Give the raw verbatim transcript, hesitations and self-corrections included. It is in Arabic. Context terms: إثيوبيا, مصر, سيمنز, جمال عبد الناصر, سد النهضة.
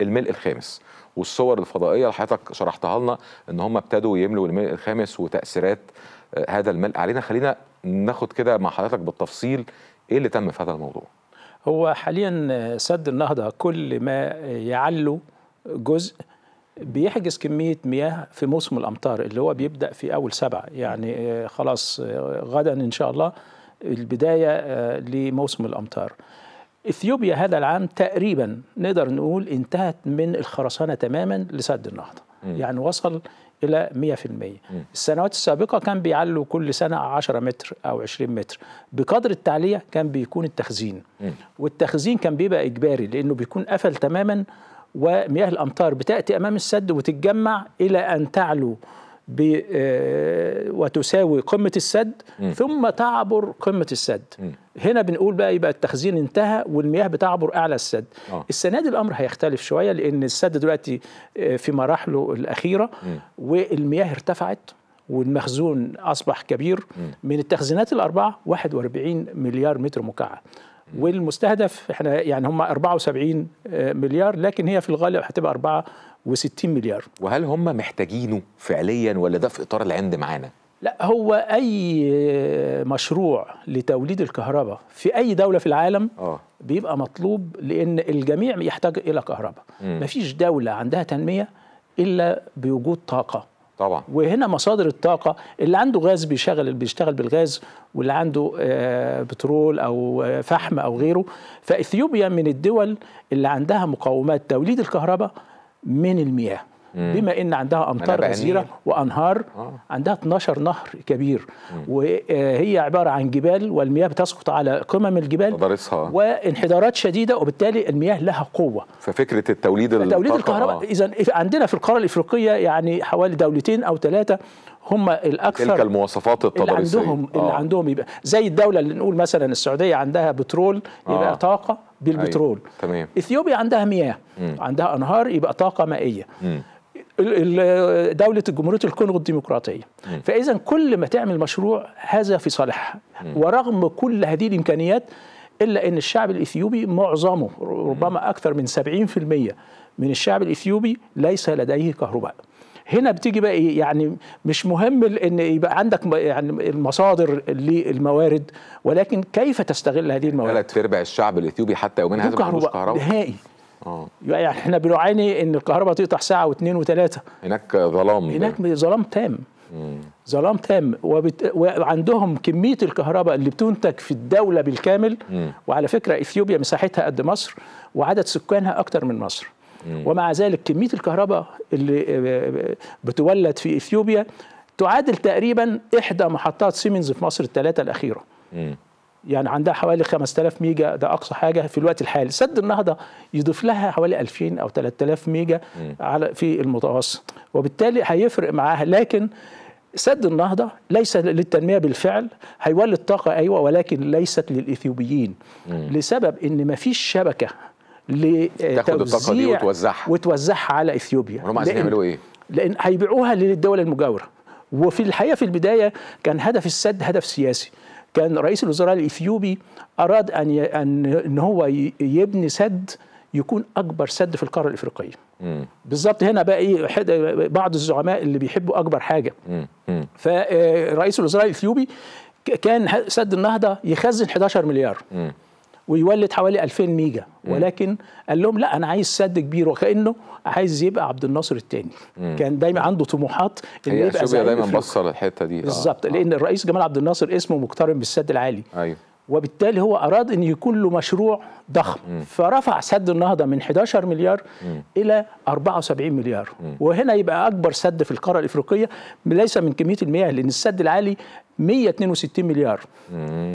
الملء الخامس والصور الفضائيه اللي حضرتك شرحتها لنا ان هم ابتدوا يملوا الملء الخامس وتاثيرات هذا الملء علينا. خلينا ناخد كده مع حضرتك بالتفصيل ايه اللي تم في هذا الموضوع. هو حاليا سد النهضه كل ما يعلو جزء بيحجز كميه مياه في موسم الامطار اللي هو بيبدا في اول سبعه، يعني خلاص غدا ان شاء الله البدايه لموسم الامطار. إثيوبيا هذا العام تقريبا نقدر نقول انتهت من الخرسانة تماما لسد النهضة، م. يعني وصل إلى مية في المية. السنوات السابقة كان بيعلوا كل سنة عشرة متر أو عشرين متر، بقدر التعلية كان بيكون التخزين، م. والتخزين كان بيبقى إجباري لأنه بيكون قفل تماما، ومياه الأمطار بتأتي أمام السد وتتجمع إلى أن تعلو وتساوي قمة السد، م. ثم تعبر قمة السد. م. هنا بنقول بقى يبقى التخزين انتهى والمياه بتعبر أعلى السد. أوه. السنة دي الأمر هيختلف شوية لأن السد دلوقتي في مراحله الأخيرة، م. والمياه ارتفعت والمخزون أصبح كبير. م. من التخزينات الأربعة واحد وأربعين مليار متر مكعب، والمستهدف احنا يعني هم أربعة وسبعين مليار، لكن هي في الغالب هتبقى أربعة وستين مليار. وهل هم محتاجينه فعليا ولا ده في اطار العند معانا؟ لا، هو اي مشروع لتوليد الكهرباء في اي دوله في العالم أوه. بيبقى مطلوب لان الجميع يحتاج الى كهرباء. مفيش دوله عندها تنميه الا بوجود طاقه طبعا، وهنا مصادر الطاقه، اللي عنده غاز بيشتغل بيشتغل بالغاز، واللي عنده بترول او فحم او غيره. فاثيوبيا من الدول اللي عندها مقومات توليد الكهرباء من المياه، مم. بما ان عندها امطار غزيره وانهار، آه. عندها اثناشر نهر كبير، مم. وهي عباره عن جبال والمياه بتسقط على قمم الجبال تضرسها. وانحدارات شديده، وبالتالي المياه لها قوه. ففكره التوليد التوليد الكهرباء آه. اذا عندنا في القاره الافريقيه يعني حوالي دولتين او ثلاثه هم الاكثر تلك المواصفات التضاريسيه اللي عندهم، آه. اللي عندهم يبقى زي الدوله اللي نقول مثلا السعوديه عندها بترول يبقى آه. طاقه بالبترول. أيوة. تمام. اثيوبيا عندها مياه، مم. عندها انهار يبقى طاقه مائيه. مم. دولة جمهورية الكونغو الديمقراطية. فإذا كل ما تعمل مشروع هذا في صالحها، ورغم كل هذه الإمكانيات إلا أن الشعب الإثيوبي معظمه ربما أكثر من سبعين في المية من الشعب الإثيوبي ليس لديه كهرباء. هنا بتيجي بقى إيه؟ يعني مش مهم ان يبقى عندك يعني المصادر للموارد، ولكن كيف تستغل هذه الموارد. ثلاث أرباع الشعب الإثيوبي حتى يومين هذا ما عندوش كهرباء نهائي. اه يعني احنا بنعاني ان الكهرباء تقطع ساعه واثنين وثلاثه. هناك ظلام، هناك ظلام تام، مم. ظلام تام. وبت... وعندهم كميه الكهرباء اللي بتنتج في الدوله بالكامل، مم. وعلى فكره اثيوبيا مساحتها قد مصر وعدد سكانها اكتر من مصر، مم. ومع ذلك كميه الكهرباء اللي بتولد في اثيوبيا تعادل تقريبا احدى محطات سيمنز في مصر الثلاثه الاخيره. مم. يعني عندها حوالي خمسة آلاف ميجا، ده أقصى حاجة في الوقت الحالي. سد النهضة يضيف لها حوالي ألفين أو ثلاثة آلاف ميجا على في المتوسط، وبالتالي هيفرق معاها. لكن سد النهضة ليس للتنمية بالفعل، هيولد طاقة أيوة، ولكن ليست للإثيوبيين، مم. لسبب إن مفيش شبكة تاخد الطاقة دي وتوزعها وتوزعها على إثيوبيا. هم عايزين يعملوا إيه؟ لأن هيبيعوها للدول المجاورة. وفي الحقيقة في البداية كان هدف السد هدف سياسي، كان رئيس الوزراء الإثيوبي أراد أن ي... أن هو يبني سد يكون أكبر سد في القارة الإفريقية. بالظبط هنا بقى إيه بعض الزعماء اللي بيحبوا أكبر حاجة. مم. فرئيس الوزراء الإثيوبي كان سد النهضة يخزن حداشر مليار، مم. ويولد حوالي ألفين ميجا، ولكن قال لهم لا، أنا عايز سد كبير، وكأنه عايز يبقى عبد الناصر الثاني. كان دايما عنده طموحات إن يبقى زي دايما بصر الحتة دي بالظبط، آه. لأن الرئيس جمال عبد الناصر اسمه مقترن بالسد العالي. أيوه. وبالتالي هو أراد أن يكون له مشروع ضخم، مم. فرفع سد النهضة من حداشر مليار، مم. إلى أربعة وسبعين مليار، مم. وهنا يبقى أكبر سد في القارة الإفريقية ليس من كمية المياه، لأن السد العالي مية واثنين وستين مليار. مم.